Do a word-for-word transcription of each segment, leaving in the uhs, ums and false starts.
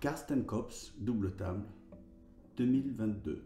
Carsten Kobs, double table, deux mille vingt-deux.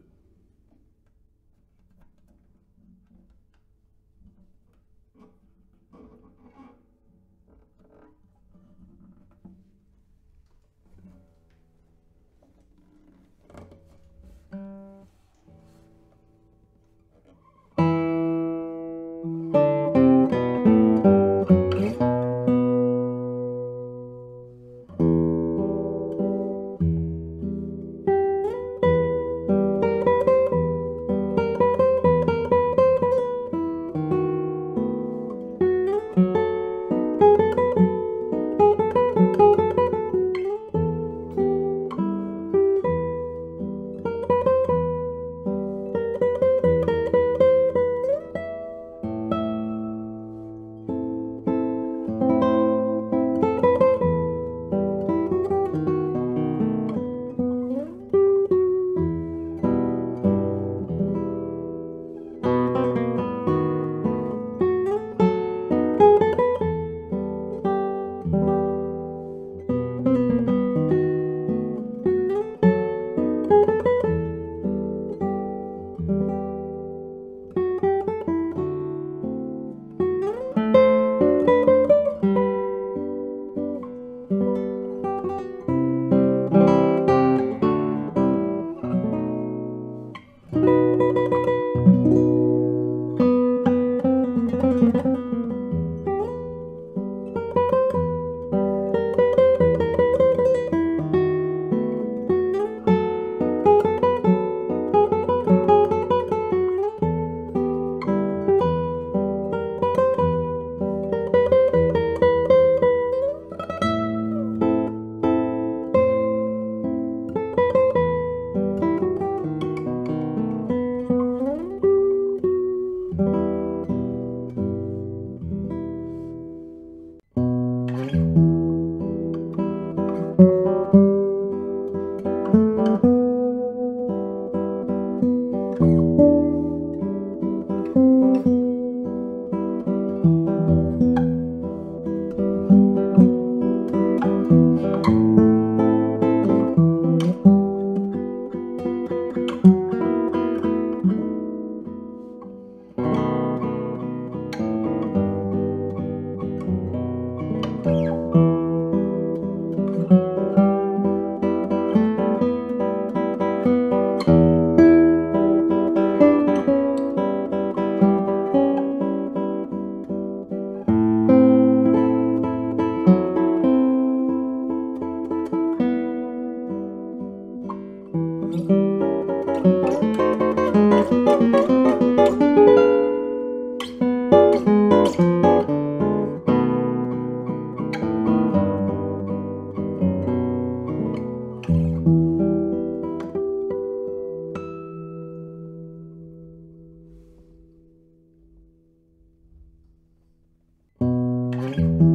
Thank you.